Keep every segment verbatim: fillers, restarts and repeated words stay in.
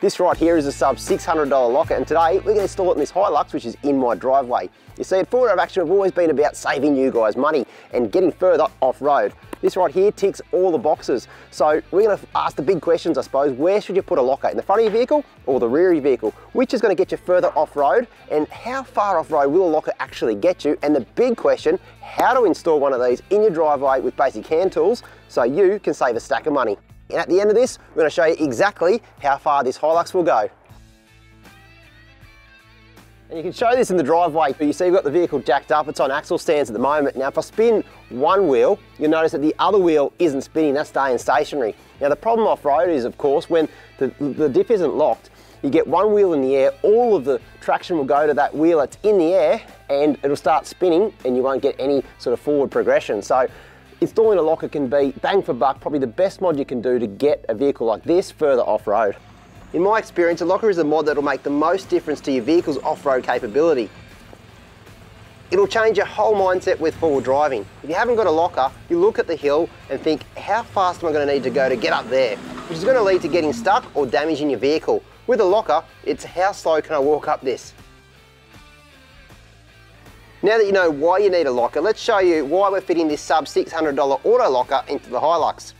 This right here is a sub six hundred dollar locker, and today we're going to install it in this Hilux, which is in my driveway. You see, at four W D Action, we've always been about saving you guys money and getting further off-road. This right here ticks all the boxes. So we're going to ask the big questions, I suppose. Where should you put a locker? In the front of your vehicle or the rear of your vehicle? Which is going to get you further off-road, and how far off-road will a locker actually get you? And the big question, how to install one of these in your driveway with basic hand tools so you can save a stack of money. And at the end of this, we're going to show you exactly how far this Hilux will go. And you can show this in the driveway, but you see we've got the vehicle jacked up, it's on axle stands at the moment. Now if I spin one wheel, you'll notice that the other wheel isn't spinning, that's staying stationary. Now the problem off-road is, of course, when the, the diff isn't locked, you get one wheel in the air, all of the traction will go to that wheel that's in the air, and it'll start spinning and you won't get any sort of forward progression. So installing a locker can be, bang for buck, probably the best mod you can do to get a vehicle like this further off-road. In my experience, a locker is the mod that'll make the most difference to your vehicle's off-road capability. It'll change your whole mindset with four-wheel driving. If you haven't got a locker, you look at the hill and think, how fast am I going to need to go to get up there? Which is going to lead to getting stuck or damaging your vehicle. With a locker, it's how slow can I walk up this? Now that you know why you need a locker, let's show you why we're fitting this sub six hundred dollar auto locker into the Hilux.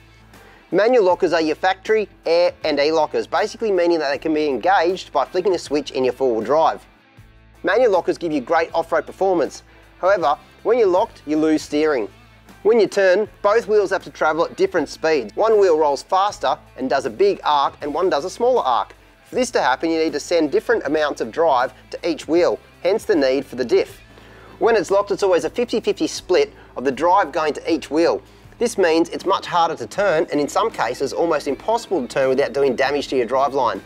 Manual lockers are your factory, air and e-lockers, basically meaning that they can be engaged by flicking a switch in your four-wheel drive. Manual lockers give you great off-road performance. However, when you're locked, you lose steering. When you turn, both wheels have to travel at different speeds. One wheel rolls faster and does a big arc, and one does a smaller arc. For this to happen, you need to send different amounts of drive to each wheel, hence the need for the diff. When it's locked, it's always a fifty fifty split of the drive going to each wheel. This means it's much harder to turn, and in some cases almost impossible to turn without doing damage to your driveline.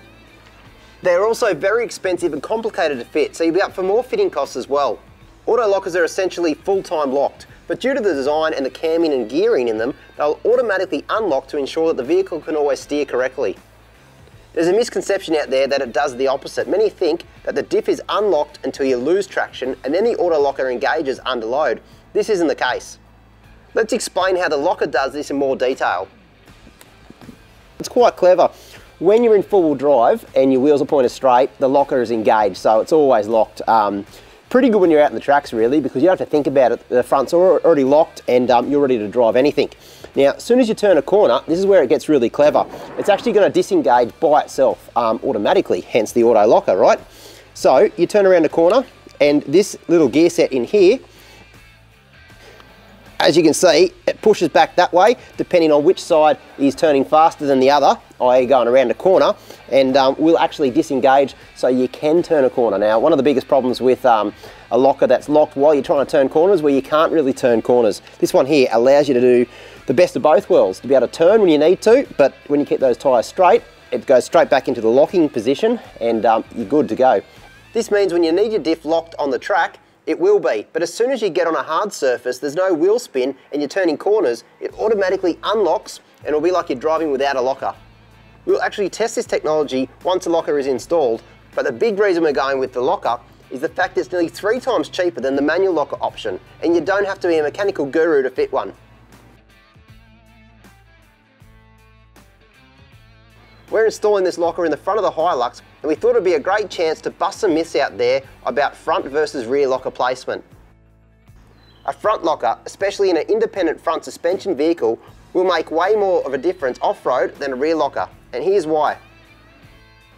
They're also very expensive and complicated to fit, so you'll be up for more fitting costs as well. Auto lockers are essentially full-time locked, but due to the design and the camming and gearing in them, they'll automatically unlock to ensure that the vehicle can always steer correctly. There's a misconception out there that it does the opposite. Many think that the diff is unlocked until you lose traction and then the auto locker engages under load. This isn't the case. Let's explain how the locker does this in more detail. It's quite clever. When you're in four-wheel drive and your wheels are pointed straight, the locker is engaged, so it's always locked. Um, pretty good when you're out in the tracks, really, because you don't have to think about it. The front's already locked and um, you're ready to drive anything. Now, as soon as you turn a corner, this is where it gets really clever. It's actually going to disengage by itself um, automatically, hence the auto locker, right? So you turn around the corner, and this little gear set in here, as you can see, it pushes back that way, depending on which side is turning faster than the other, that is going around a corner, and um, will actually disengage so you can turn a corner. Now, one of the biggest problems with um, a locker that's locked while you're trying to turn corners, where you can't really turn corners. This one here allows you to do the best of both worlds, to be able to turn when you need to, but when you keep those tyres straight, it goes straight back into the locking position and um, you're good to go. This means when you need your diff locked on the track, it will be, but as soon as you get on a hard surface, there's no wheel spin and you're turning corners, it automatically unlocks and it'll be like you're driving without a locker. We'll actually test this technology once a locker is installed, but the big reason we're going with the locker is the fact it's nearly three times cheaper than the manual locker option, and you don't have to be a mechanical guru to fit one. We're installing this locker in the front of the Hilux, and we thought it'd be a great chance to bust some myths out there about front versus rear locker placement. A front locker, especially in an independent front suspension vehicle, will make way more of a difference off-road than a rear locker, and here's why.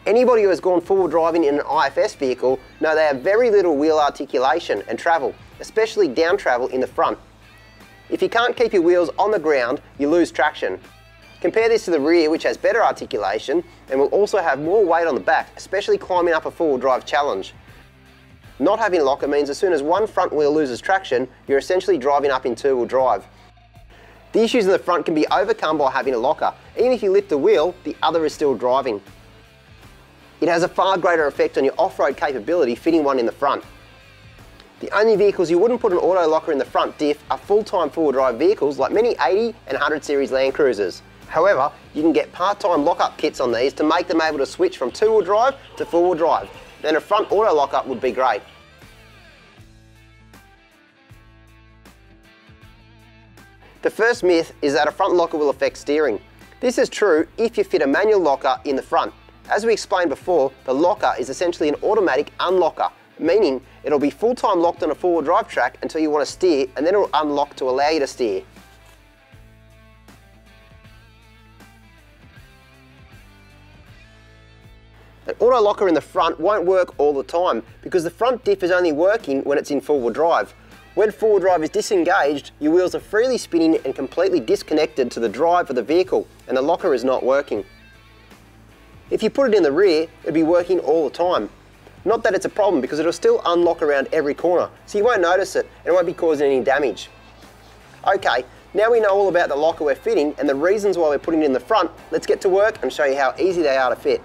Anybody who has gone forward driving in an I F S vehicle know they have very little wheel articulation and travel, especially down travel in the front. If you can't keep your wheels on the ground, you lose traction. Compare this to the rear, which has better articulation and will also have more weight on the back, especially climbing up a four-wheel drive challenge. Not having a locker means as soon as one front wheel loses traction, you're essentially driving up in two-wheel drive. The issues in the front can be overcome by having a locker. Even if you lift the wheel, the other is still driving. It has a far greater effect on your off-road capability fitting one in the front. The only vehicles you wouldn't put an auto locker in the front diff are full-time four-wheel drive vehicles like many eighty and one hundred series Land Cruisers. However, you can get part-time lock-up kits on these to make them able to switch from two-wheel drive to four-wheel drive. Then a front auto lock-up would be great. The first myth is that a front locker will affect steering. This is true if you fit a manual locker in the front. As we explained before, the locker is essentially an automatic unlocker, meaning it'll be full-time locked on a four-wheel drive track until you want to steer, and then it'll unlock to allow you to steer. An auto locker in the front won't work all the time because the front diff is only working when it's in four-wheel drive. When four-wheel drive is disengaged, your wheels are freely spinning and completely disconnected to the drive of the vehicle, and the locker is not working. If you put it in the rear, it'd be working all the time. Not that it's a problem, because it'll still unlock around every corner, so you won't notice it and it won't be causing any damage. Okay, now we know all about the locker we're fitting and the reasons why we're putting it in the front, let's get to work and show you how easy they are to fit.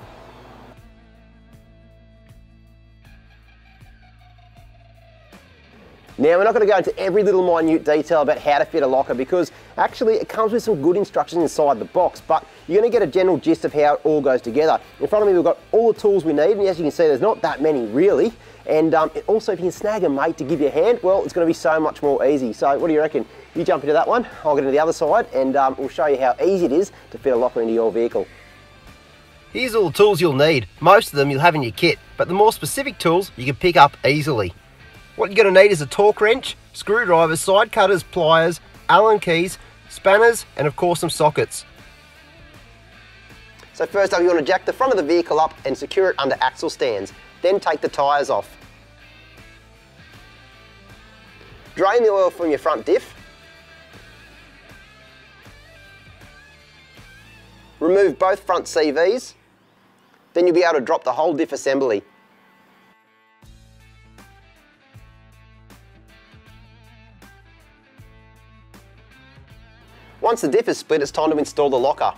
Now, we're not going to go into every little minute detail about how to fit a locker because actually it comes with some good instructions inside the box, but you're going to get a general gist of how it all goes together. In front of me, we've got all the tools we need, and as you can see, there's not that many really. And um, also, if you can snag a mate to give you a hand, well, it's going to be so much more easy. So what do you reckon? You jump into that one, I'll get into the other side, and um, we'll show you how easy it is to fit a locker into your vehicle. Here's all the tools you'll need. Most of them you'll have in your kit, but the more specific tools you can pick up easily. What you're going to need is a torque wrench, screwdrivers, side cutters, pliers, Allen keys, spanners, and of course some sockets. So first up, you want to jack the front of the vehicle up and secure it under axle stands, then take the tyres off. Drain the oil from your front diff. Remove both front C Vs, then you'll be able to drop the whole diff assembly. Once the diff is split, it's time to install the locker.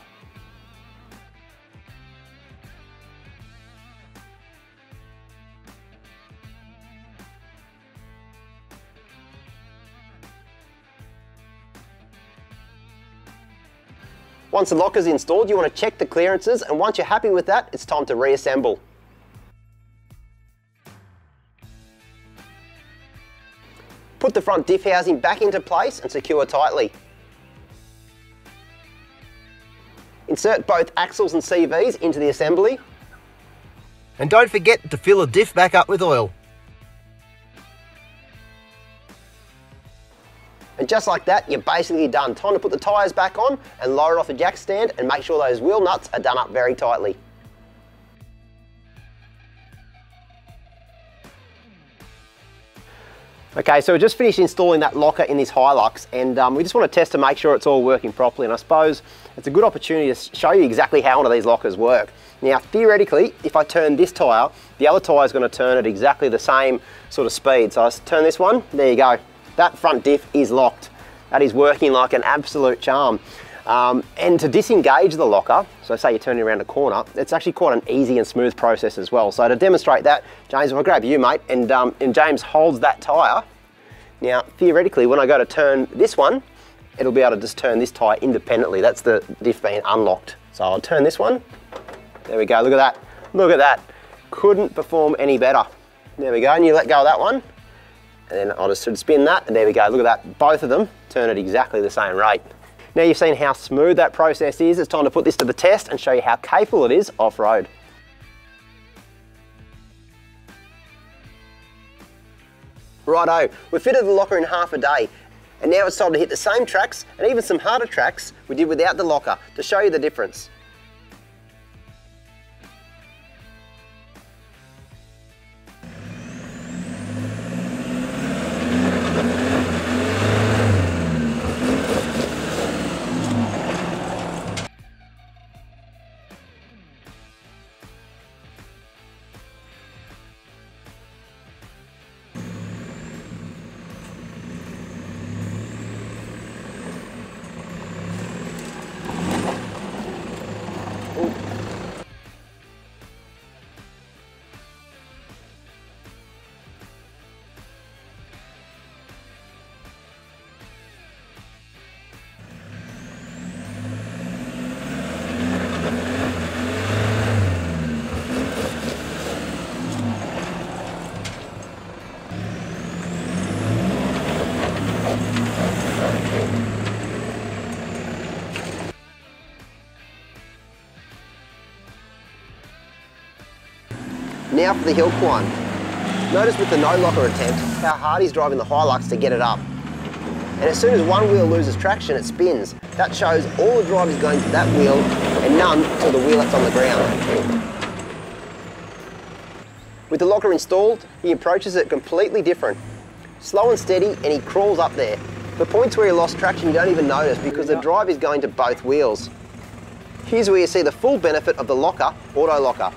Once the locker is installed, you want to check the clearances, and once you're happy with that, it's time to reassemble. Put the front diff housing back into place and secure tightly. Insert both axles and C Vs into the assembly. And don't forget to fill the diff back up with oil. And just like that, you're basically done. Time to put the tyres back on and lower it off the jack stand and make sure those wheel nuts are done up very tightly. Okay, so we just finished installing that locker in this Hilux, and um, we just want to test to make sure it's all working properly, and I suppose it's a good opportunity to show you exactly how one of these lockers work. Now theoretically, if I turn this tyre, the other tyre is going to turn at exactly the same sort of speed. So I turn this one, there you go. That front diff is locked. That is working like an absolute charm. Um, and to disengage the locker, so say you turn it around a corner, it's actually quite an easy and smooth process as well. So to demonstrate that, James, if I grab you, mate, and, um, and James holds that tyre, now theoretically when I go to turn this one, it'll be able to just turn this tyre independently. That's the diff being unlocked. So I'll turn this one, there we go, look at that, look at that. Couldn't perform any better. There we go, and you let go of that one, and then I'll just spin that, and there we go, look at that, both of them turn at exactly the same rate. Now you've seen how smooth that process is, it's time to put this to the test and show you how capable it is off-road. Righto, we've fitted the locker in half a day, and now it's time to hit the same tracks and even some harder tracks we did without the locker to show you the difference. Now for the hill climb. Notice with the no locker attempt how hard he's driving the Hilux to get it up. And as soon as one wheel loses traction, it spins. That shows all the drive is going to that wheel and none to the wheel that's on the ground. With the locker installed, he approaches it completely different. Slow and steady, and he crawls up there. The points where he lost traction you don't even notice because the drive is going to both wheels. Here's where you see the full benefit of the locker, auto locker.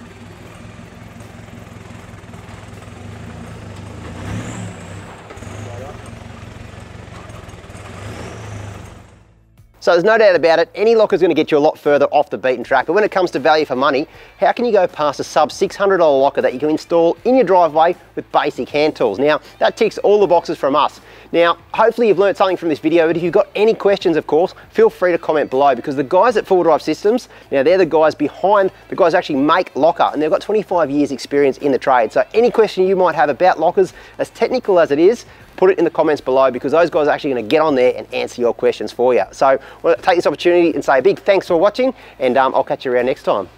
So there's no doubt about it, any locker is going to get you a lot further off the beaten track, but when it comes to value for money, how can you go past a sub six hundred dollar locker that you can install in your driveway with basic hand tools? Now, that ticks all the boxes from us. Now, hopefully you've learned something from this video, but if you've got any questions, of course, feel free to comment below, because the guys at four W D Systems, now they're the guys behind, the guys who actually make locker, and they've got twenty-five years experience in the trade. So any question you might have about lockers, as technical as it is, put it in the comments below, because those guys are actually going to get on there and answer your questions for you. So I want to take this opportunity and say a big thanks for watching, and um, I'll catch you around next time.